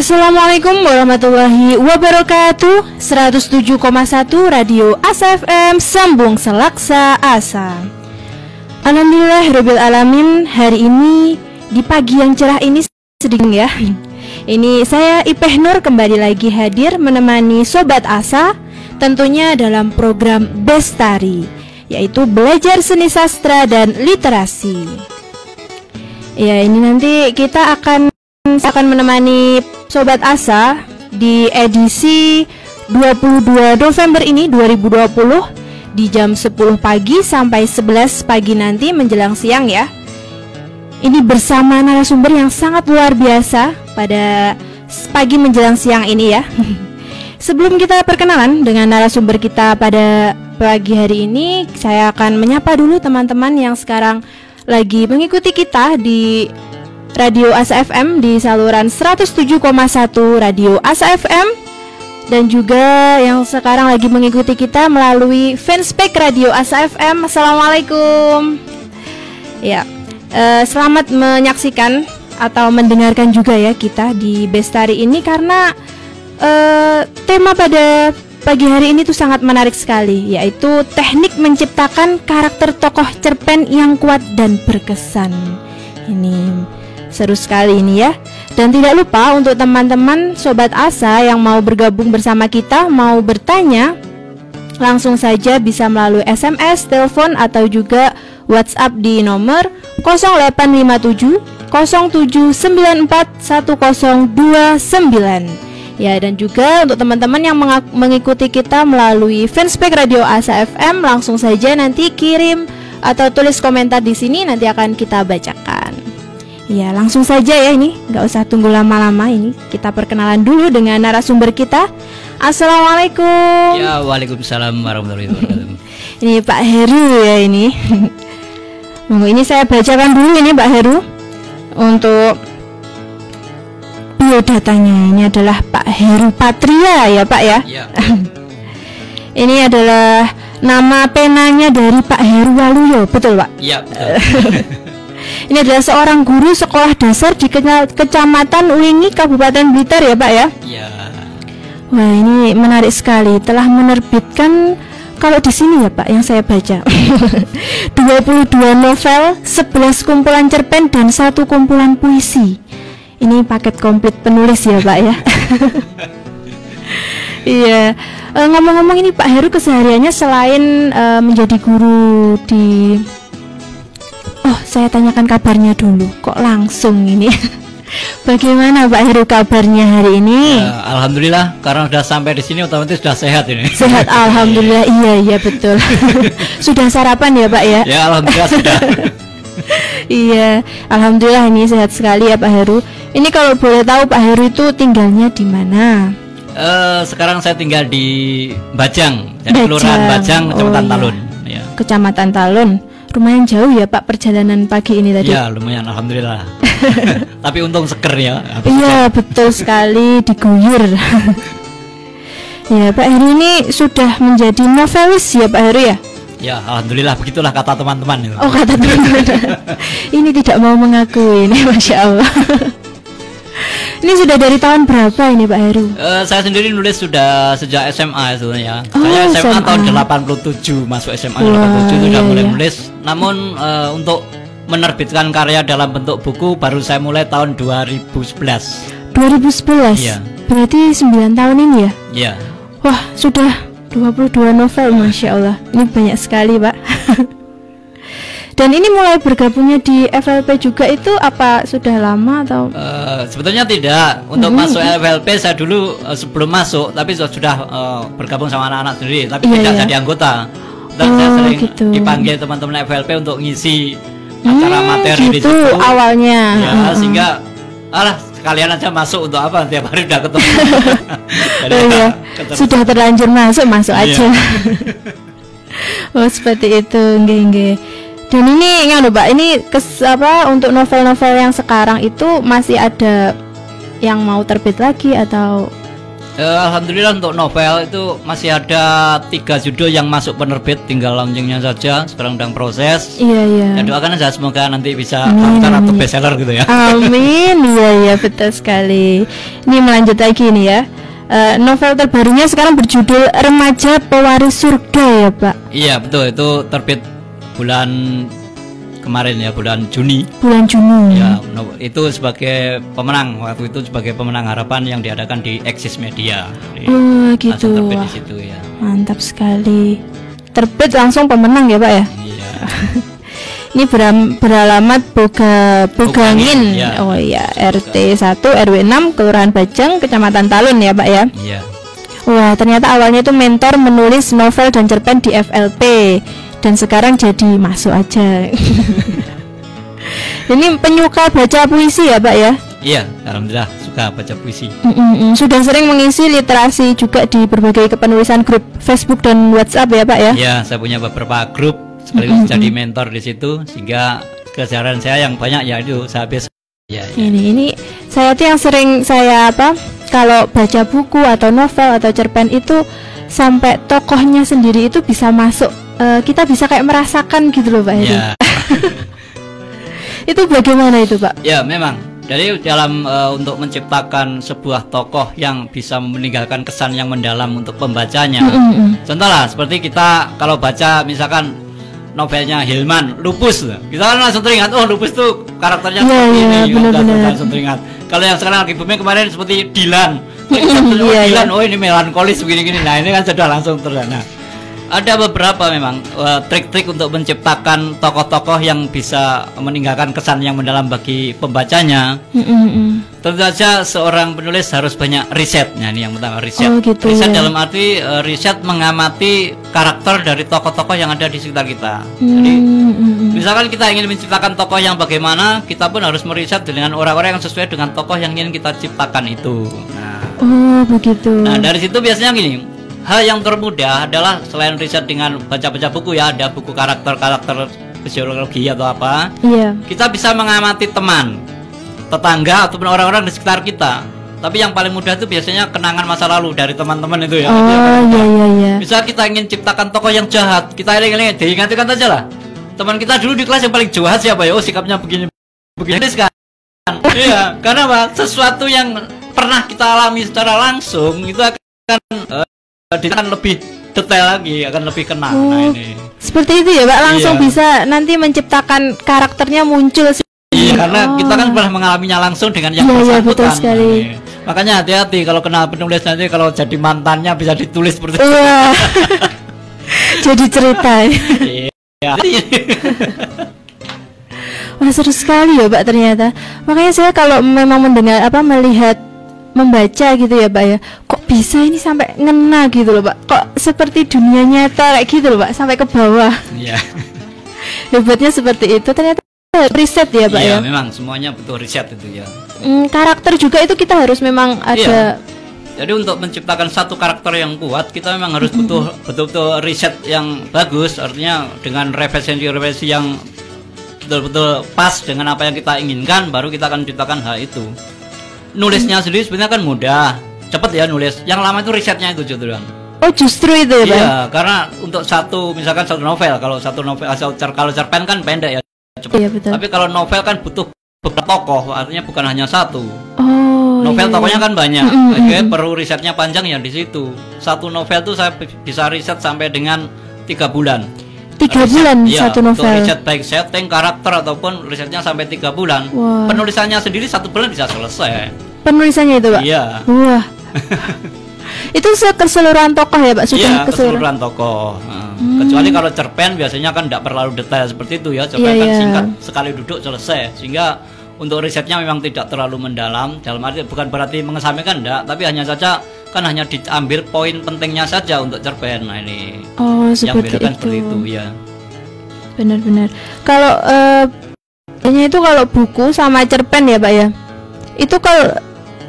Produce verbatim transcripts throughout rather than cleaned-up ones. Assalamualaikum warahmatullahi wabarakatuh. Seratus tujuh koma satu Radio A S F M, Sambung Selaksa Asa. Alhamdulillahirabbil alamin. Hari ini di pagi yang cerah ini sedih ya. Ini saya Ipeh Nur kembali lagi hadir menemani Sobat Asa, tentunya dalam program Bestari, yaitu belajar seni sastra dan literasi. Ya, ini nanti kita akan akan menemani Sobat Asa di edisi dua puluh dua November ini dua ribu dua puluh di jam sepuluh pagi sampai sebelas pagi nanti menjelang siang ya. Ini bersama narasumber yang sangat luar biasa pada pagi menjelang siang ini ya. Sebelum kita perkenalan dengan narasumber kita pada pagi hari ini, saya akan menyapa dulu teman-teman yang sekarang lagi mengikuti kita di Radio A S F M di saluran seratus tujuh koma satu Radio A S F M, dan juga yang sekarang lagi mengikuti kita melalui Fanspeak Radio A S F M. Assalamualaikum. Ya, eh, selamat menyaksikan atau mendengarkan juga ya kita di Bestari ini, karena eh, tema pada pagi hari ini tuh sangat menarik sekali, yaitu teknik menciptakan karakter tokoh cerpen yang kuat dan berkesan. Ini seru sekali ini ya. Dan tidak lupa untuk teman-teman Sobat Asa yang mau bergabung bersama kita, mau bertanya, langsung saja bisa melalui S M S, telepon, atau juga WhatsApp di nomor nol delapan lima tujuh nol tujuh sembilan empat satu nol dua sembilan. Ya, dan juga untuk teman-teman yang mengikuti kita melalui Fanspeak Radio Asa F M, langsung saja nanti kirim atau tulis komentar di sini, nanti akan kita bacakan. Ya, langsung saja ya, ini nggak usah tunggu lama-lama, ini kita perkenalan dulu dengan narasumber kita. Assalamualaikum. Ya, waalaikumsalam warahmatullahi wabarakatuh. Ini Pak Heru ya ini. Ini saya bacakan dulu ini Pak Heru. Untuk biodatanya ini adalah Pak Heru Patria ya Pak ya. Ya. Ini adalah nama penanya dari Pak Heru Waluyo, betul Pak? Iya, betul. Ini adalah seorang guru sekolah dasar di Kecamatan Ulingi, Kabupaten Blitar ya Pak ya? Iya. Wah, ini menarik sekali. Telah menerbitkan, kalau di sini ya Pak yang saya baca, dua puluh dua novel, sebelas kumpulan cerpen, dan satu kumpulan puisi. Ini paket komplit penulis ya Pak ya? Iya. e, Ngomong-ngomong ini Pak Heru kesehariannya selain e, menjadi guru di... Oh, saya tanyakan kabarnya dulu. Kok langsung ini? Bagaimana Pak Heru kabarnya hari ini? Ya, alhamdulillah, karena sudah sampai di sini otomatis sudah sehat ini. Sehat, alhamdulillah. Iya, iya betul. Sudah sarapan ya Pak ya? Ya, alhamdulillah sudah. Iya, alhamdulillah ini sehat sekali ya Pak Heru. Ini kalau boleh tahu Pak Heru itu tinggalnya di mana? Uh, sekarang saya tinggal di Bajang, jadi Kelurahan Bajang, Kecamatan oh, Talun. Ya. Kecamatan Talun. Lumayan jauh ya Pak perjalanan pagi ini tadi. Ya, lumayan, alhamdulillah. Tapi untung seger ya. Iya, betul sekali, diguyur. Ya, Pak Heru ini sudah menjadi novelis ya Pak Heru ya? Ya, alhamdulillah, begitulah kata teman-teman. Oh, kata teman-teman. Ini tidak mau mengakui ini, Masya Allah. Ini sudah dari tahun berapa ini Pak Heru? Uh, saya sendiri nulis sudah sejak S M A sebenarnya. Oh, saya S M A, S M A tahun delapan puluh tujuh, masuk S M A. Wah, delapan puluh tujuh sudah iya, mulai iya. nulis. Namun uh, untuk menerbitkan karya dalam bentuk buku baru saya mulai tahun dua ribu sebelas. dua ribu sebelas? Iya. Berarti sembilan tahun ini ya? Iya. Wah, sudah dua puluh dua novel, Masya Allah. Ini banyak sekali Pak. Dan ini mulai bergabungnya di F L P juga itu apa sudah lama atau? Uh, sebetulnya tidak. Untuk hmm. masuk F L P saya dulu uh, sebelum masuk, tapi sudah, sudah uh, bergabung sama anak-anak sendiri, tapi yeah, tidak yeah. jadi anggota. Dan oh, saya sering gitu. dipanggil teman-teman F L P untuk ngisi acara hmm, materi gitu, di situ awalnya. Ya, hmm. sehingga alah, sekalian aja masuk, untuk apa tiap hari udah ketemu. Oh, iya. Sudah terlanjur masuk, masuk yeah. aja. Oh, seperti itu. Nggih, nggih. Dan ini enggak Pak, ini kes, apa untuk novel-novel yang sekarang itu masih ada yang mau terbit lagi atau? Uh, Alhamdulillah untuk novel itu masih ada tiga judul yang masuk penerbit, tinggal launchingnya saja, sekarang sedang proses. Iya iya. Dan doakan aja semoga nanti bisa lancar atau bestseller gitu ya. Amin. Iya iya betul sekali. Ini melanjut lagi nih ya. Uh, novel terbarunya sekarang berjudul Remaja Pewaris Surga ya Pak. Iya betul, itu terbit bulan kemarin ya, bulan Juni. Bulan Juni. Ya, itu sebagai pemenang, waktu itu sebagai pemenang harapan yang diadakan di Eksis Media. Oh, gitu. Terbit di situ ya. Mantap sekali. Terbit langsung pemenang ya, Pak ya? Iya. Ini beram, beralamat Boga, Bogangin. Ya. Oh iya, R T satu R W enam Kelurahan Bajang, Kecamatan Talun ya, Pak ya? Iya. Wah, ternyata awalnya itu mentor menulis novel dan cerpen di F L P. Dan sekarang jadi masuk aja. Ini penyuka baca puisi ya Pak ya? Iya, alhamdulillah suka baca puisi. Mm-mm-mm. Sudah sering mengisi literasi juga di berbagai kepenulisan grup Facebook dan WhatsApp ya Pak ya? Iya, saya punya beberapa grup, sekaligus Mm-mm-mm. jadi mentor di situ, sehingga keseharian saya yang banyak ya itu saya habis. Ya, ya. Ini ini saya tuh yang sering saya apa? Kalau baca buku atau novel atau cerpen itu sampai tokohnya sendiri itu bisa masuk. Uh, kita bisa kayak merasakan gitu loh Pak Heru. Yeah. Itu bagaimana itu Pak? Ya yeah, memang. Jadi dalam uh, untuk menciptakan sebuah tokoh yang bisa meninggalkan kesan yang mendalam untuk pembacanya. Mm-hmm. Contohlah seperti kita kalau baca misalkan novelnya Hilman Lupus, kita kan langsung teringat, oh Lupus tuh karakternya yeah, seperti yeah, ini, bener, bener. Langsung teringat. Kalau yang sekarang lagi booming kemarin seperti Dilan, mm-hmm. oh, yeah, Dilan, yeah. oh ini melankolis begini-gini. Nah ini kan sudah langsung terlihat. Ada beberapa memang uh, trik-trik untuk menciptakan tokoh-tokoh yang bisa meninggalkan kesan yang mendalam bagi pembacanya. Mm-hmm. Tentu saja seorang penulis harus banyak risetnya. Ini yang pertama, riset. Oh, gitu, riset ya. Dalam arti uh, riset mengamati karakter dari tokoh-tokoh yang ada di sekitar kita. Mm-hmm. Jadi misalkan kita ingin menciptakan tokoh yang bagaimana, kita pun harus meriset dengan orang-orang yang sesuai dengan tokoh yang ingin kita ciptakan itu. Nah, oh begitu. Nah dari situ biasanya gini. Hal yang termudah adalah selain riset dengan baca-baca buku ya, ada buku karakter-karakter fisiologi atau apa. Iya. Kita bisa mengamati teman, tetangga ataupun orang-orang di sekitar kita. Tapi yang paling mudah itu biasanya kenangan masa lalu dari teman-teman itu ya. Oh iya iya iya. Misal kita ingin ciptakan tokoh yang jahat, kita ingin diingatkan aja lah. Teman kita dulu di kelas yang paling jahat siapa ya? Oh sikapnya begini begini sekarang. Iya, karena apa? Sesuatu yang pernah kita alami secara langsung itu akan uh, akan lebih detail lagi, akan lebih kena. Oh, nah ini seperti itu ya Pak, langsung iya. bisa nanti menciptakan karakternya muncul. Iya, karena oh. kita kan pernah mengalaminya langsung dengan yang bersangkutan. Iya, betul sekali. Nah, makanya hati-hati kalau kenal penulis, nanti kalau jadi mantannya bisa ditulis seperti itu. Iya. Jadi cerita. Iya. Wah seru sekali ya Pak ternyata. Makanya saya kalau memang mendengar apa melihat membaca gitu ya Pak ya, kok bisa ini sampai ngena gitu loh Pak, kok seperti dunia nyata kayak gitu loh Pak, sampai ke bawah. Iya. Hebatnya seperti itu ternyata riset ya Pak ya. Iya memang semuanya butuh riset itu ya. Mm, karakter juga itu kita harus memang ada. Iya. Jadi untuk menciptakan satu karakter yang kuat, kita memang harus butuh mm-hmm. betul-betul riset yang bagus, artinya dengan referensi-referensi yang betul-betul pas dengan apa yang kita inginkan, baru kita akan ciptakan hal itu. Nulisnya sendiri sebenarnya kan mudah, cepet ya nulis. Yang lama itu risetnya itu justru. Oh justru itu ya Pak? Iya, karena untuk satu misalkan satu novel, kalau satu novel asal cer kalau cerpen kan pendek ya, cepet. Iya, betul. Tapi kalau novel kan butuh beberapa tokoh, artinya bukan hanya satu. Oh. Novel iya. tokohnya kan banyak, mm-hmm. oke perlu risetnya panjang ya di situ. Satu novel tuh saya bisa riset sampai dengan tiga bulan. Tiga riset, bulan ya, satu novel. Untuk riset baik setting, karakter ataupun risetnya sampai tiga bulan. Wow. Penulisannya sendiri satu bulan bisa selesai. Penulisannya itu Pak. Iya. Wah. Itu keseluruhan tokoh ya Pak. Iya keseluruhan tokoh. Nah, hmm. kecuali kalau cerpen biasanya kan tidak terlalu detail seperti itu ya. Cerpen yeah, kan yeah. singkat sekali duduk selesai. Sehingga untuk risetnya memang tidak terlalu mendalam. Dalam arti bukan berarti mengesampingkan tidak, tapi hanya saja kan hanya diambil poin pentingnya saja untuk cerpen. Nah ini oh, seperti yang bedakan itu. Seperti itu ya. Benar-benar. Kalau hanya uh, itu kalau buku sama cerpen ya Pak ya. Itu kalau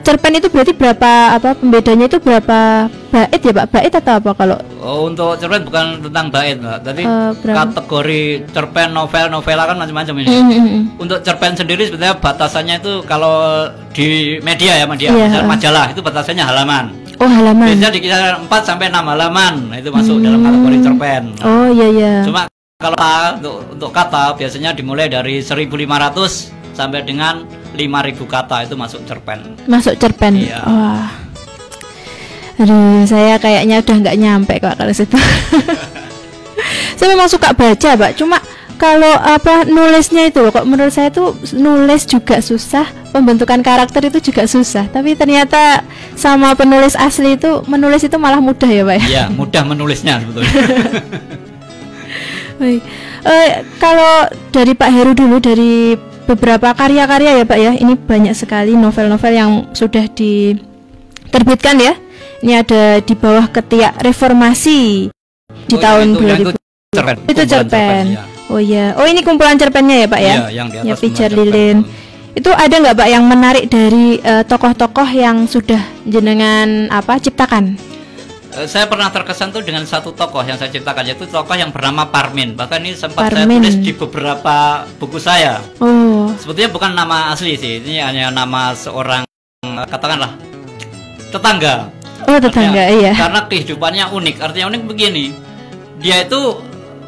cerpen itu berarti berapa apa pembedanya itu berapa bait ya Pak? Bait atau apa kalau? Oh, untuk cerpen bukan tentang bait Pak. Tadi uh, kategori cerpen, novel, novela kan macam-macam ini. Mm-hmm. Untuk cerpen sendiri sebenarnya batasannya itu kalau di media ya media, yeah. majalah itu batasannya halaman. Oh, halaman. Biasanya di kisaran empat sampai enam halaman. Nah, itu masuk hmm. dalam kategori cerpen. Nah, oh iya iya. Cuma kalau untuk, untuk kata biasanya dimulai dari seribu lima ratus sampai dengan lima ribu kata, itu masuk cerpen. Masuk cerpen. Iya. Wah. Aduh, saya kayaknya udah nggak nyampe kok kalau situ. Saya memang suka baca, Pak. Cuma kalau apa nulisnya itu kok menurut saya tuh nulis juga susah, pembentukan karakter itu juga susah. Tapi ternyata sama penulis asli itu menulis itu malah mudah ya, Pak. Iya, mudah menulisnya sebetulnya. uh, kalau dari Pak Heru dulu, dari beberapa karya-karya ya, Pak ya. Ini banyak sekali novel-novel yang sudah diterbitkan ya. Ini ada Di Bawah Ketiak Reformasi di oh, tahun itu, dua ribu. Cerpen. Itu cerpen. Ya. Oh iya, oh ini kumpulan cerpennya ya Pak ya? Iya, yang di atas ya, pijar lilin. Itu ada nggak Pak yang menarik dari uh, tokoh-tokoh yang sudah jenengan apa ciptakan? Uh, saya pernah terkesan tuh dengan satu tokoh yang saya ciptakan, yaitu tokoh yang bernama Parmin. Bahkan ini sempat Parmin. saya tulis di beberapa buku saya. Oh. Sebetulnya bukan nama asli sih, ini hanya nama seorang katakanlah tetangga. Oh tetangga, artinya, iya. Karena kehidupannya unik, artinya unik begini. Dia itu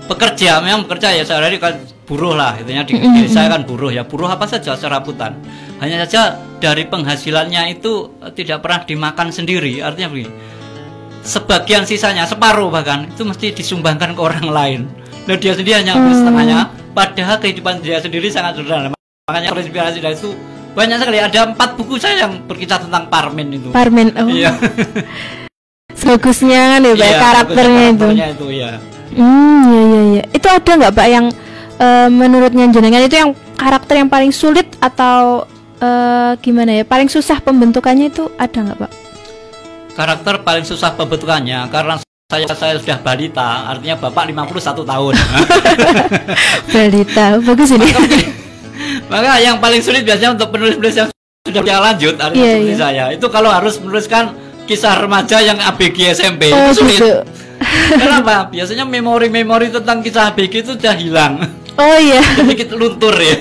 pekerja, memang pekerja ya, sehari-hari kan buruh lah, intinya di mm-hmm. desa kan buruh ya, buruh apa saja serabutan. Hanya saja dari penghasilannya itu tidak pernah dimakan sendiri, artinya begini. Sebagian sisanya, separuh bahkan, itu mesti disumbangkan ke orang lain. Dan dia sendiri hanya mm. setengahnya, padahal kehidupan dia sendiri sangat sederhana. Makanya terinspirasi dari itu banyak sekali, ada empat buku saya yang berkisah tentang Parmin itu. Parmin, oh. Iya. Bagusnya kan ya, Pak, iya, karakternya, karakternya itu. itu ya. Hmm, ya, ya, ya. Itu ada nggak Pak yang uh, menurutnya jenengan itu yang karakter yang paling sulit atau uh, gimana ya? Paling susah pembentukannya itu ada nggak Pak? Karakter paling susah pembentukannya karena saya saya sudah balita, artinya bapak lima puluh satu tahun. Balita, bagus ini. Maka yang paling sulit biasanya untuk penulis-penulis yang sudah lanjut, artinya yeah, seperti yeah. saya. Itu kalau harus menuliskan kisah remaja yang A B G S M P oh, itu sulit. Gitu. Kenapa? Biasanya memori-memori tentang kisah A B G itu sudah hilang. Oh iya. Sedikit luntur ya.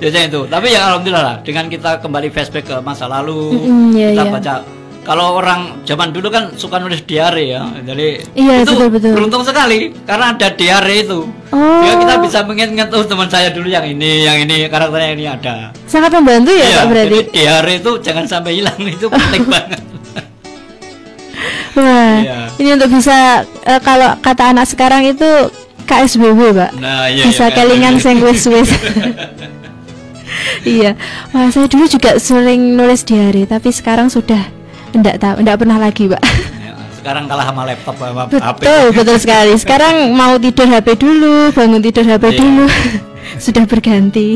Biasanya itu. Tapi ya alhamdulillah lah, dengan kita kembali flashback ke masa lalu, mm-hmm, iya, kita iya. baca. Kalau orang zaman dulu kan suka nulis diare ya. Jadi iya, itu betul, betul. beruntung sekali karena ada diare itu. Oh. Ya kita bisa mengingat oh teman saya dulu yang ini, yang ini karakternya ini ada. Sangat membantu ya, iya, Pak berarti. Jadi diare itu jangan sampai hilang, itu penting banget. Wah, iya. Ini untuk bisa uh, kalau kata anak sekarang itu K S B W, Pak. Nah, iya, bisa iya, kelingan iya. sing wis-wis. Iya. Wah, saya dulu juga sering nulis diare, tapi sekarang sudah enggak tahu, enggak pernah lagi, Pak. Sekarang kalah sama laptop, sama betul, H P. Betul, betul sekali. Sekarang mau tidur H P dulu, bangun tidur H P yeah. dulu. Sudah berganti.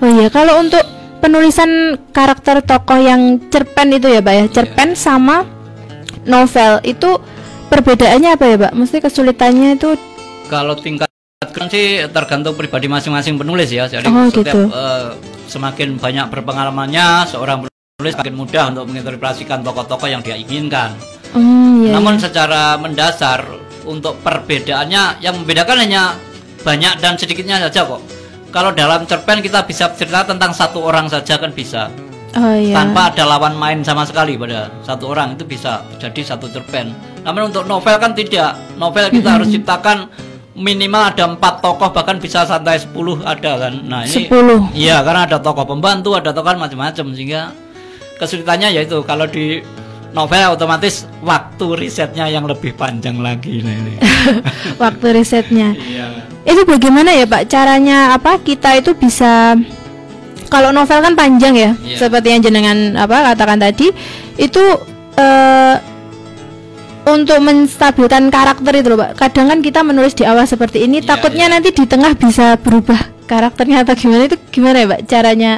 Oh iya, kalau untuk penulisan karakter tokoh yang cerpen itu ya, Pak ya. Cerpen yeah. sama novel itu perbedaannya apa ya, Pak? Mesti kesulitannya itu kalau tingkat sih tergantung pribadi masing-masing penulis ya. Jadi oh, setiap gitu. uh, semakin banyak berpengalamannya seorang penulis makin mudah untuk menginterpretasikan tokoh-tokoh yang dia inginkan. Mm, iya, Namun iya. secara mendasar untuk perbedaannya yang membedakan hanya banyak dan sedikitnya saja kok. Kalau dalam cerpen kita bisa cerita tentang satu orang saja kan bisa. Oh, iya. Tanpa ada lawan main sama sekali pada satu orang itu bisa jadi satu cerpen. Namun untuk novel kan tidak. Novel kita mm-hmm. harus ciptakan minimal ada empat tokoh, bahkan bisa santai sepuluh ada kan. Nah, ini sepuluh. Iya, karena ada tokoh pembantu, ada tokoh macam-macam sehingga kesulitannya yaitu kalau di novel otomatis waktu risetnya yang lebih panjang lagi nah ini. Waktu risetnya. Iya. Itu bagaimana ya Pak caranya apa kita itu bisa kalau novel kan panjang ya iya. seperti yang jenengan apa katakan tadi itu eh, untuk menstabilkan karakter itu loh Pak. Kadang kan kita menulis di awal seperti ini iya, takutnya iya. nanti di tengah bisa berubah karakternya atau gimana itu gimana ya Pak caranya?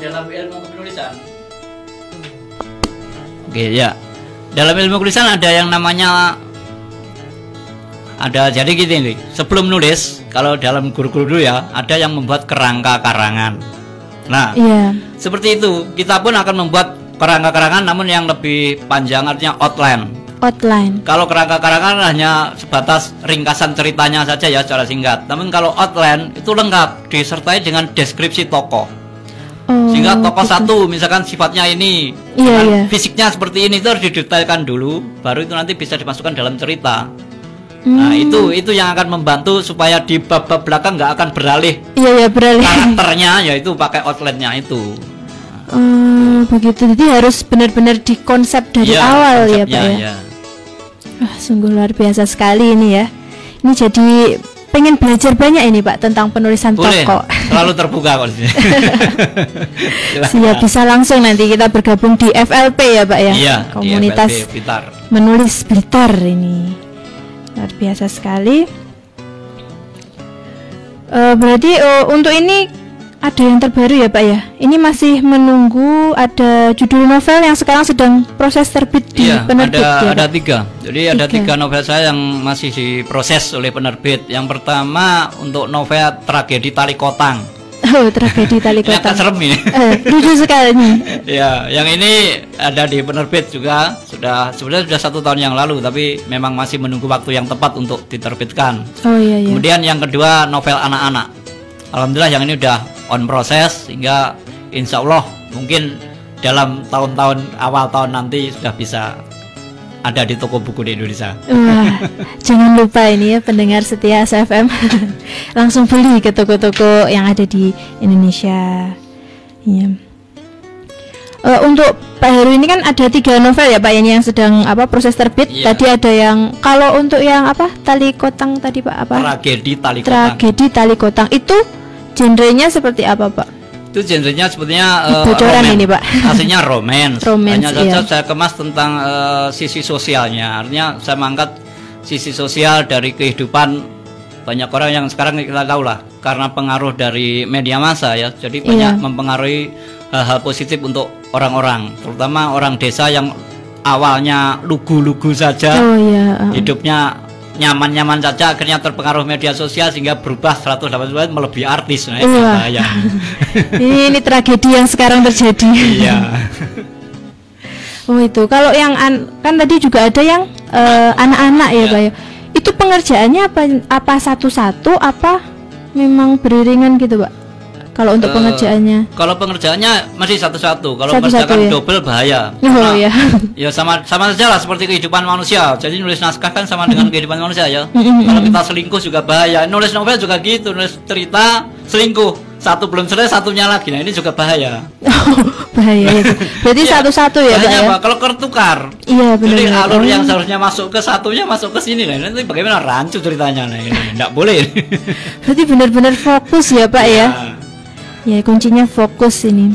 Dalam ilmu penulisan Oke ya, dalam ilmu tulisan ada yang namanya ada jadi gitu nih. Sebelum nulis, kalau dalam guru-guru dulu ya, ada yang membuat kerangka karangan. Nah, yeah. seperti itu kita pun akan membuat kerangka karangan, namun yang lebih panjang artinya outline. Outline. Kalau kerangka karangan hanya sebatas ringkasan ceritanya saja ya secara singkat. Namun kalau outline itu lengkap disertai dengan deskripsi tokoh. Oh, sehingga tokoh gitu. Satu misalkan sifatnya ini, yeah, yeah. fisiknya seperti ini, itu harus didetailkan dulu, baru itu nanti bisa dimasukkan dalam cerita. Hmm. Nah itu itu yang akan membantu supaya di bab-bab belakang nggak akan beralih, yeah, yeah, beralih karakternya, yaitu pakai outline-nya itu. Oh, begitu, jadi harus benar-benar dikonsep dari ya, awal ya Pak ya. Ya. Oh, sungguh luar biasa sekali ini ya. Ini jadi pengen belajar banyak ini Pak tentang penulisan toko. Selalu terbuka kok. Siap, bisa langsung nanti kita bergabung di F L P ya Pak ya. Ya, komunitas di F L P, Blitar. Menulis Blitar ini luar biasa sekali. Uh, berarti uh, untuk ini ada yang terbaru ya Pak ya. Ini masih menunggu ada judul novel yang sekarang sedang proses terbit di iya, penerbit ada, ya, ada tiga. Jadi tiga. ada tiga novel saya yang masih diproses oleh penerbit. Yang pertama untuk novel Tragedi Tali Kotang. Oh, Tragedi Tali Kotang. Yang serem ini. Eh, lucu sekali ini. Ya, yang ini ada di penerbit juga. Sudah sebenarnya sudah satu tahun yang lalu, tapi memang masih menunggu waktu yang tepat untuk diterbitkan. Oh iya, iya. Kemudian yang kedua novel anak-anak. Alhamdulillah yang ini udah on proses, sehingga insya Allah mungkin dalam tahun-tahun awal tahun nanti sudah bisa ada di toko buku di Indonesia. Wah, jangan lupa ini ya pendengar setia A S F M, langsung beli ke toko-toko yang ada di Indonesia. Iya. Uh, untuk Pak Heru ini kan ada tiga novel ya Pak ini yang sedang apa proses terbit. Iya. Tadi ada yang, kalau untuk yang apa Tali Kotang tadi Pak apa? Tragedi Tali Kotang. Tragedi Tali Kotang itu genrenya seperti apa Pak? Itu genrenya sepertinya uh, bocoran ini Pak. Aslinya romance. Hanya saja iya. saya kemas tentang uh, sisi sosialnya. Artinya saya mengangkat sisi sosial dari kehidupan banyak orang yang sekarang kita tahu lah, karena pengaruh dari media massa ya. Jadi banyak iya. mempengaruhi hal-hal positif untuk orang-orang, terutama orang desa yang awalnya lugu-lugu saja, oh, iya. hidupnya nyaman-nyaman saja, akhirnya terpengaruh media sosial sehingga berubah seratus delapan puluh derajat melebihi artis. Nah, iya. ini, ini tragedi yang sekarang terjadi. Iya. Oh itu, kalau yang an kan tadi juga ada yang anak-anak uh, ya, ya Pak. Itu pengerjaannya apa apa satu-satu apa memang beriringan gitu Pak? Kalau untuk uh, pengerjaannya? Kalau pengerjaannya masih satu-satu. Kalau satu -satu mengerjakan ya? Double bahaya. Oh, iya. Ya sama sama saja lah seperti kehidupan manusia. Jadi nulis naskah kan sama dengan kehidupan manusia ya. Kalau kita selingkuh juga bahaya. Nulis novel juga gitu. Nulis cerita selingkuh, satu belum selesai satunya lagi. Nah ini juga bahaya. Oh, bahaya. Itu. Berarti satu-satu ya, ya Pak. Kalau tertukar. Iya benar. Jadi alur yang seharusnya masuk ke satunya masuk ke sini. Nah nanti bagaimana rancu ceritanya? Nah ini tidak boleh. Berarti benar-benar fokus ya Pak ya. ya. Ya kuncinya fokus ini.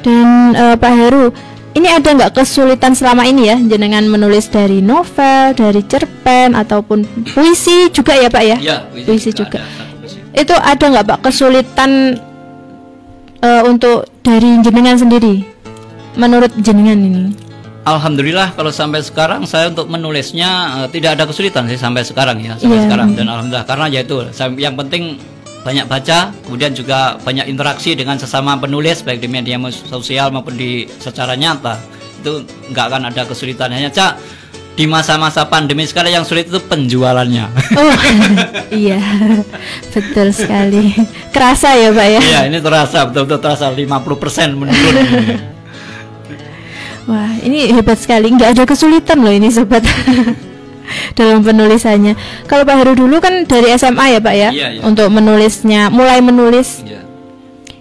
Dan uh, Pak Heru, ini ada nggak kesulitan selama ini ya, jenengan menulis dari novel, dari cerpen ataupun puisi juga ya Pak ya? Ya puisi, puisi juga. juga. Ada. Itu ada nggak Pak kesulitan uh, untuk dari jenengan sendiri? Menurut jenengan ini? Alhamdulillah kalau sampai sekarang saya untuk menulisnya uh, tidak ada kesulitan sih sampai sekarang ya sampai ya. sekarang. Dan alhamdulillah karena ya itu yang penting banyak baca, kemudian juga banyak interaksi dengan sesama penulis baik di media sosial maupun di secara nyata, itu nggak akan ada kesulitan. Hanya cak di masa-masa pandemi sekali yang sulit itu penjualannya. Oh iya betul sekali, kerasa ya Pak ya. Iya ini terasa, betul-betul terasa lima puluh persen menurun. Wah ini hebat sekali, nggak ada kesulitan loh ini sobat. Dalam penulisannya. Kalau Pak Heru dulu kan dari S M A ya Pak ya, iya, iya. untuk menulisnya, mulai menulis. Iya.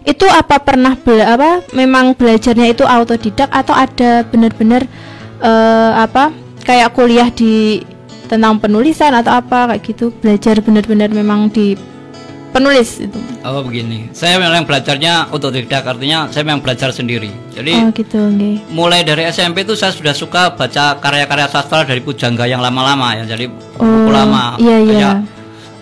Itu apa pernah bela apa? Memang belajarnya itu autodidak atau ada benar-benar uh, apa? Kayak kuliah di tentang penulisan atau apa kayak gitu? Belajar benar-benar memang di penulis itu. Oh begini, saya memang belajarnya autodidak, artinya saya memang belajar sendiri. Jadi oh, gitu, okay. mulai dari S M P itu saya sudah suka baca karya-karya sastra dari Pujangga yang lama-lama ya, jadi buku oh, lama iya, iya. kayak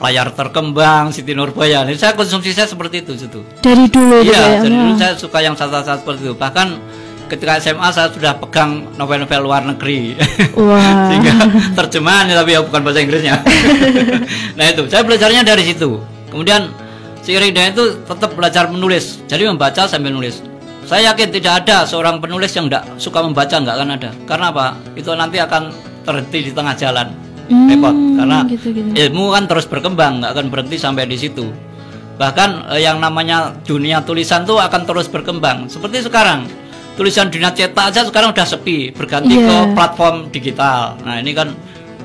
Layar Terkembang, Siti Nurbaya. Jadi saya konsumsi saya seperti itu situ. Dari dulu ya. Dari dulu saya suka yang sastra-sastra seperti itu. Bahkan ketika S M A saya sudah pegang novel-novel luar negeri. Wow. Sehingga terjemahan tapi ya bukan bahasa Inggrisnya. Nah itu saya belajarnya dari situ. Kemudian seiring dengan itu tetap belajar menulis. Jadi membaca sambil nulis. Saya yakin tidak ada seorang penulis yang tidak suka membaca, nggak akan ada. Karena apa? Itu nanti akan terhenti di tengah jalan. Hmm, repot. Karena gitu, gitu. ilmu kan terus berkembang, nggak akan berhenti sampai di situ. Bahkan eh, yang namanya dunia tulisan tuh akan terus berkembang. Seperti sekarang, tulisan dunia cetak aja sekarang udah sepi, berganti yeah. ke platform digital. Nah, ini kan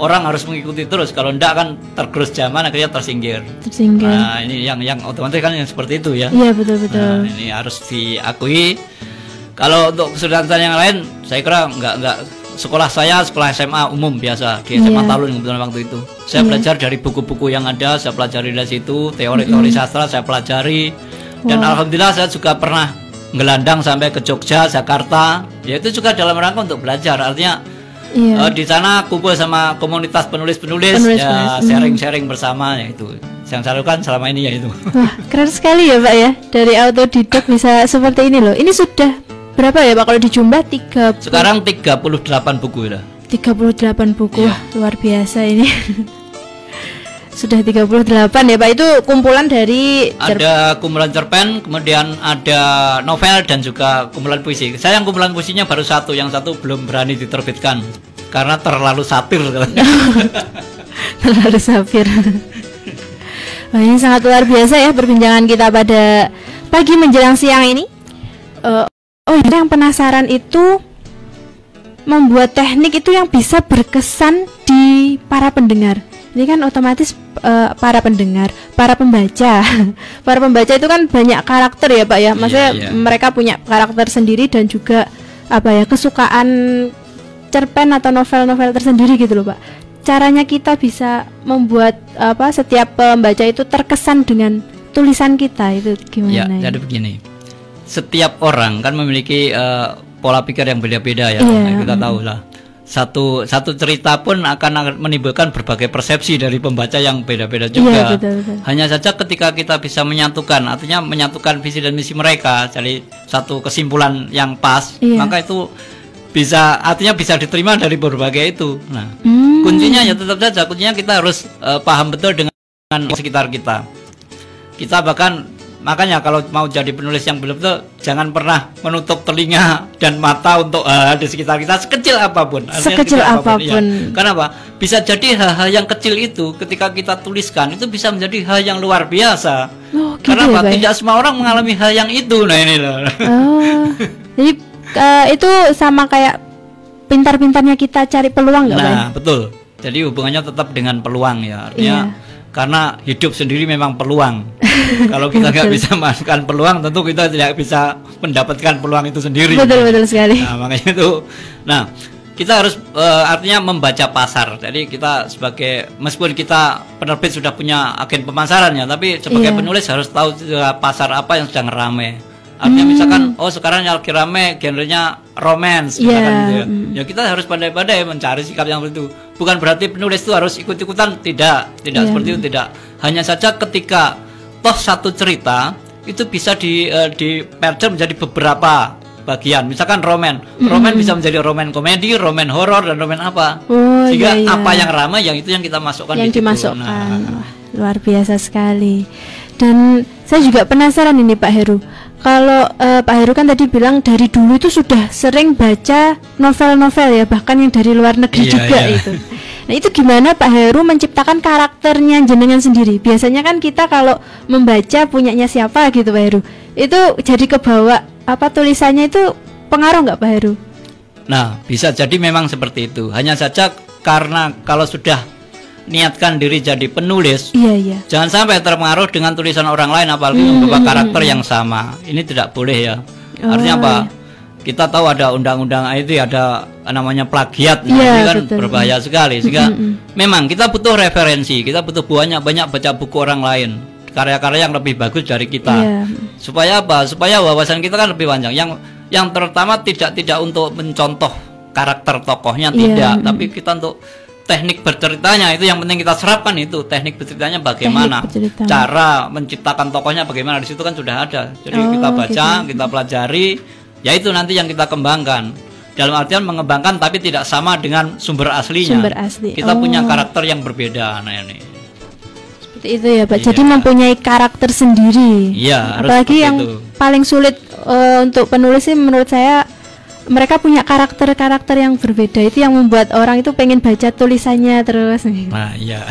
orang harus mengikuti terus, kalau enggak kan tergerus zaman, akhirnya tersinggir. Tersinggir. Nah, ini yang yang otomatis kan yang seperti itu ya. Iya, betul-betul. Nah, ini harus diakui. Kalau untuk kesulitan yang lain, saya kira enggak enggak sekolah saya sekolah S M A umum biasa di S M A yeah. Talun kebetulan waktu itu. Saya yeah. belajar dari buku-buku yang ada, saya pelajari dari situ, teori-teori mm-hmm. sastra saya pelajari. Dan wow. alhamdulillah saya juga pernah ngelandang sampai ke Jogja, Jakarta. Ya itu juga dalam rangka untuk belajar. Artinya yeah. uh, di sana kumpul sama komunitas penulis-penulis, penulis, ya penulis. sharing-sharing mm. bersama, ya itu yang saya lakukan selama ini, ya itu. Wah, keren sekali ya Pak ya, dari autodidak bisa seperti ini loh. Ini sudah berapa ya Pak kalau dijumlah? tiga puluh Sekarang tiga puluh delapan buku ya. tiga puluh delapan buku, yeah. luar biasa ini. Sudah tiga puluh delapan ya Pak, itu kumpulan dari cerpen. Ada kumpulan cerpen, kemudian ada novel dan juga kumpulan puisi. Saya yang kumpulan puisinya baru satu, yang satu belum berani diterbitkan karena terlalu satir. Terlalu satir. Wah, ini sangat luar biasa ya perbincangan kita pada pagi menjelang siang ini. uh, Oh ya, yang penasaran itu membuat teknik itu yang bisa berkesan di para pendengar. Ini kan otomatis uh, para pendengar, para pembaca. Para pembaca itu kan banyak karakter ya Pak ya. Maksudnya yeah, yeah. mereka punya karakter sendiri dan juga apa ya, kesukaan cerpen atau novel-novel tersendiri gitu loh Pak. Caranya kita bisa membuat apa setiap pembaca itu terkesan dengan tulisan kita itu gimana? Ya, jadi begini. Setiap orang kan memiliki uh, pola pikir yang beda-beda ya. Yeah. Nah, kita tahu lah. Satu satu cerita pun akan menimbulkan berbagai persepsi dari pembaca yang beda-beda juga. Ya, betul, betul. Hanya saja ketika kita bisa menyatukan, artinya menyatukan visi dan misi mereka, jadi satu kesimpulan yang pas, ya. Maka itu bisa, artinya bisa diterima dari berbagai itu. Nah, hmm. kuncinya ya tetap saja, kuncinya kita harus uh, paham betul dengan, dengan sekitar kita. Kita bahkan makanya kalau mau jadi penulis yang betul-betul, jangan pernah menutup telinga dan mata untuk uh, di sekitar kita sekecil apapun. Sekecil apapun, apapun. Ya. Kenapa? Bisa jadi hal-hal yang kecil itu ketika kita tuliskan itu bisa menjadi hal yang luar biasa. Oh, gitu. Karena ya, tidak semua orang mengalami hal yang itu. Nah ini loh. Oh, jadi uh, itu sama kayak pintar-pintarnya kita cari peluang nggak? Nah Bay? Betul. Jadi hubungannya tetap dengan peluang ya. Artinya, iya. Karena hidup sendiri memang peluang. Kalau kita nggak bisa masukkan peluang, tentu kita tidak bisa mendapatkan peluang itu sendiri. Betul-betul sekali. Nah, makanya itu. Nah, kita harus uh, artinya membaca pasar. Jadi kita sebagai, meskipun kita penerbit sudah punya agen pemasaran ya, tapi sebagai yeah. penulis harus tahu pasar apa yang sedang ramai. Artinya hmm. misalkan, oh sekarang yang lagi ramai genrenya romance, yeah. misalkan gitu ya. Hmm. Ya kita harus pandai-pandai mencari sikap yang seperti itu. Bukan berarti penulis itu harus ikut-ikutan, tidak, tidak yeah. seperti itu, tidak. Hanya saja ketika toh satu cerita itu bisa di uh, di merger menjadi beberapa bagian. Misalkan roman, mm-hmm. roman bisa menjadi roman komedi, roman horor dan roman apa. Oh, sehingga yeah, yeah. apa yang ramai yang itu yang kita masukkan. Yang di dimasukkan. Nah. Wah, luar biasa sekali. Dan saya juga penasaran ini Pak Heru. Kalau uh, Pak Heru kan tadi bilang dari dulu itu sudah sering baca novel-novel ya, bahkan yang dari luar negeri yeah, juga yeah. itu. Nah itu gimana Pak Heru menciptakan karakternya jenengan sendiri? Biasanya kan kita kalau membaca punyanya siapa gitu Pak Heru, itu jadi kebawa apa tulisannya itu pengaruh nggak Pak Heru? Nah bisa jadi memang seperti itu. Hanya saja karena kalau sudah niatkan diri jadi penulis, iya, iya. jangan sampai terpengaruh dengan tulisan orang lain, apalagi hmm, membawa karakter hmm, yang sama. Ini tidak boleh ya. Oh, artinya apa? Iya. Kita tahu ada undang-undang itu, ada namanya plagiat. Nah, yeah, ini kan betul. berbahaya sekali. Sehingga mm-hmm. memang kita butuh referensi, kita butuh banyak-banyak baca buku orang lain, karya-karya yang lebih bagus dari kita. Yeah. Supaya apa? Supaya wawasan kita kan lebih panjang. Yang yang terutama tidak tidak untuk mencontoh karakter tokohnya, tidak, yeah. tapi kita untuk teknik berceritanya, itu yang penting kita serapkan. Itu teknik berceritanya bagaimana, teknik bercerita. Cara menciptakan tokohnya bagaimana, di situ kan sudah ada. Jadi oh, kita baca, gitu. Kita pelajari, ya itu nanti yang kita kembangkan. Dalam artian mengembangkan tapi tidak sama dengan sumber aslinya. Sumber asli. Kita oh. punya karakter yang berbeda. Nah ini. Seperti itu ya Pak. Iya. Jadi mempunyai karakter sendiri. Iya. Apalagi yang itu. Paling sulit uh, untuk penulis sih menurut saya, mereka punya karakter-karakter yang berbeda. Itu yang membuat orang itu pengen baca tulisannya terus. Nah iya.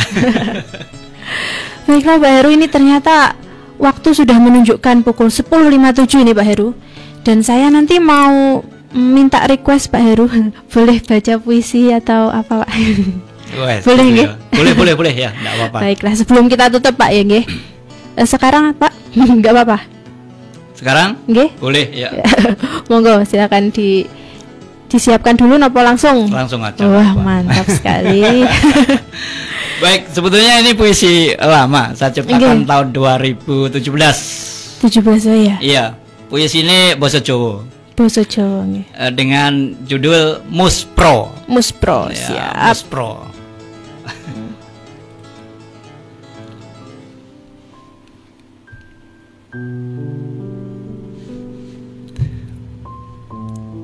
Baiklah Mbak Heru, ini ternyata waktu sudah menunjukkan pukul sepuluh lewat lima puluh tujuh ini Pak Heru. Dan saya nanti mau minta request Pak Heru, boleh baca puisi atau apa Pak? Boleh, boleh, ya? boleh, boleh, boleh ya, enggak apa-apa. Baiklah, sebelum kita tutup Pak ya, nggih. Sekarang Pak, enggak apa-apa. Sekarang? Nggih. Boleh ya. Monggo, silakan di disiapkan dulu nopo langsung. Langsung aja. Wah, apa. Mantap sekali. Baik, sebetulnya ini puisi lama, saya ciptakan nggih. Tahun dua ribu tujuh belas. tujuh belas oh ya. Iya, puisi ini basa Jawa. Basa Jawa nggih. Dengan judul Muspro. Muspro, siap. Ya, Muspro.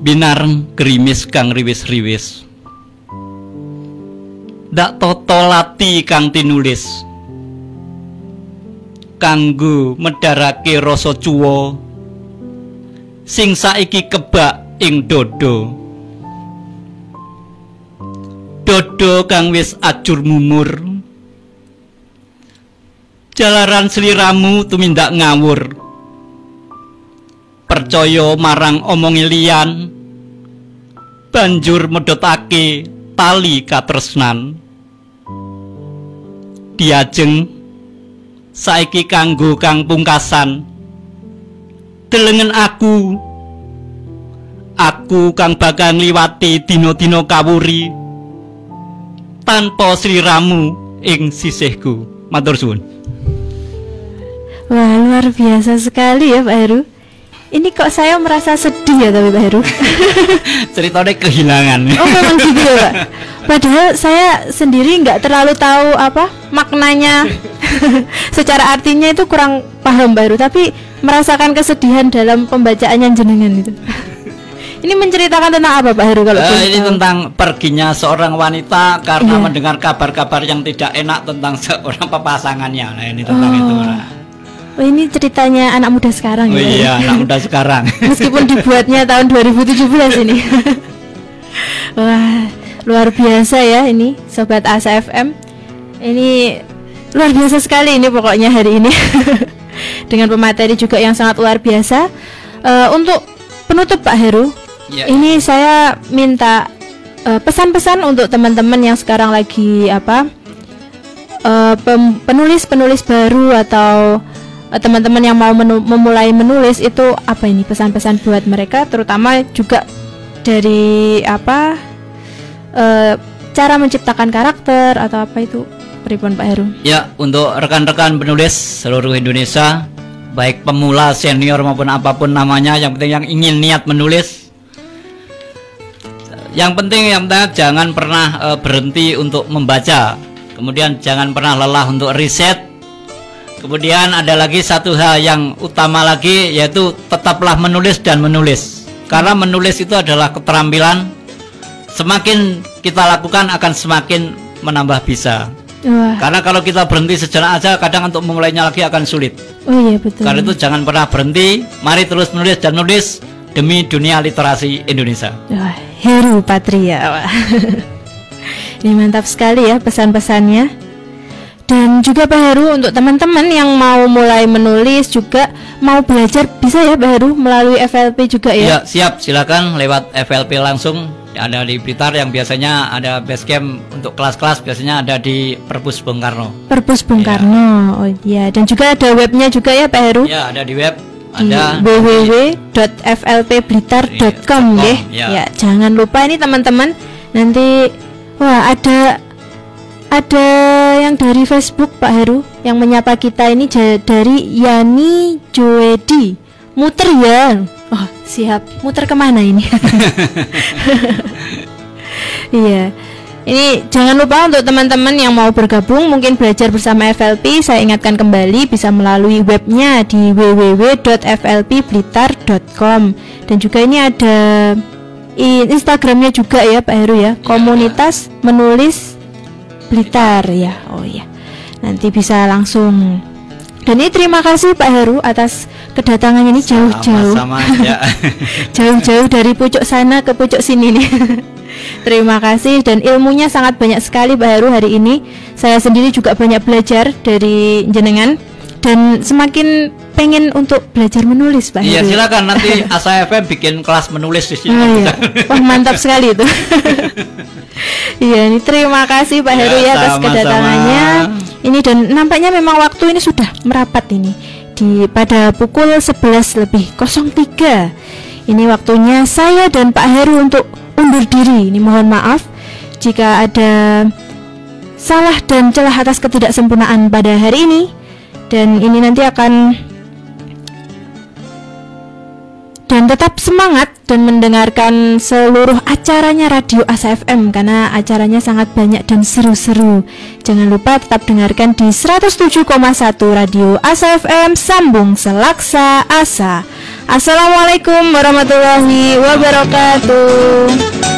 Binareng gerimis kang riwis-riwis. Dak toto lati kang tinulis. Kanggo medharake rasa cuwa. Sing saiki kebak ing dodo. Dodo kang wis ajur mumur. Jalaran sliramu tumindak ngawur. Percaya marang omongi liyan. Banjur medhotake tali katresnan. Diajeng saiki kanggo kang pungkasan. Delengen aku, aku kang bakal ngliwati dina-dina kawuri tanpa sliramu ing sisihku. Matur suwun. Wah, luar biasa sekali ya Pak Heru. Ini kok saya merasa sedih ya tapi Pak Heru. Ceritanya kehilangan. Oh memang gitu ya Pak. Padahal saya sendiri nggak terlalu tahu apa maknanya. Secara artinya itu kurang paham Pak Heru, tapi merasakan kesedihan dalam pembacaannya jenengan itu. Ini menceritakan tentang apa Pak Heru kalau uh, ini tahu? Tentang perginya seorang wanita karena yeah. mendengar kabar-kabar yang tidak enak tentang seorang pasangannya. Nah, ini tentang oh. itu. Nah. Oh, ini ceritanya anak muda sekarang oh, ya. Iya, anak muda sekarang. Meskipun dibuatnya tahun dua ribu tujuh belas ini. Wah, luar biasa ya ini Sobat A S F M. Ini luar biasa sekali ini pokoknya hari ini. Dengan pemateri juga yang sangat luar biasa. uh, Untuk penutup Pak Heru ya, ini ya. Saya minta pesan-pesan uh, untuk teman-teman yang sekarang lagi apa uh, penulis-penulis baru atau uh, teman-teman yang mau menu memulai menulis itu apa ini pesan-pesan buat mereka, terutama juga dari apa uh, cara menciptakan karakter atau apa itu. Pripun Pak Heru? Ya, untuk rekan-rekan penulis seluruh Indonesia, baik pemula, senior maupun apapun namanya, yang penting yang ingin niat menulis. Yang penting yang penting jangan pernah uh, berhenti untuk membaca. Kemudian jangan pernah lelah untuk riset. Kemudian ada lagi satu hal yang utama lagi, yaitu tetaplah menulis dan menulis. Karena menulis itu adalah keterampilan. Semakin kita lakukan akan semakin menambah bisa. Wah. Karena kalau kita berhenti sejenak aja, kadang untuk memulainya lagi akan sulit. Oh iya betul. Karena itu jangan pernah berhenti. Mari terus menulis dan menulis demi dunia literasi Indonesia. Wah, Heru Patria. Ini mantap sekali ya pesan-pesannya. Dan juga Pak Heru, untuk teman-teman yang mau mulai menulis juga mau belajar bisa ya Pak Heru melalui F L P juga ya? Iya siap, silakan lewat F L P langsung. Ada di Blitar yang biasanya ada basecamp untuk kelas-kelas, biasanya ada di Perpus Bung Karno. Perpus Bung Karno, ya. Oh iya. Dan juga ada webnya juga ya Pak Heru? Iya ada di web. Ada w w w titik f l p blitar titik com deh. Ya. Ya jangan lupa ini teman-teman nanti wah ada. Ada yang dari Facebook Pak Heru yang menyapa kita ini dari Yani Joedi. Muter ya. Oh siap. Muter kemana ini? Iya. Ini jangan lupa untuk teman-teman yang mau bergabung mungkin belajar bersama F L P, saya ingatkan kembali bisa melalui webnya di w w w titik f l p blitar titik com. Dan juga ini ada Instagramnya juga ya Pak Heru ya, komunitas menulis Blitar ya, oh ya, nanti bisa langsung. Dan ini terima kasih Pak Heru atas kedatangannya ini jauh-jauh, jauh-jauh dari pucuk sana ke pucuk sini nih. Terima kasih dan ilmunya sangat banyak sekali Pak Heru hari ini. Saya sendiri juga banyak belajar dari jenengan dan semakin pengen untuk belajar menulis, Pak. Iya, silakan nanti A S F M bikin kelas menulis di sini. Oh, iya. Wah, mantap sekali itu. Iya, ini terima kasih Pak ya, Heru ya atas sama, kedatangannya. Sama. Ini dan nampaknya memang waktu ini sudah merapat ini di pada pukul sebelas lebih nol tiga. Ini waktunya saya dan Pak Heru untuk undur diri. Ini mohon maaf jika ada salah dan celah atas ketidaksempurnaan pada hari ini. Dan ini nanti akan, dan tetap semangat dan mendengarkan seluruh acaranya Radio A S F M karena acaranya sangat banyak dan seru-seru. Jangan lupa tetap dengarkan di seratus tujuh koma satu Radio A S F M, sambung selaksa asa. Assalamualaikum warahmatullahi wabarakatuh.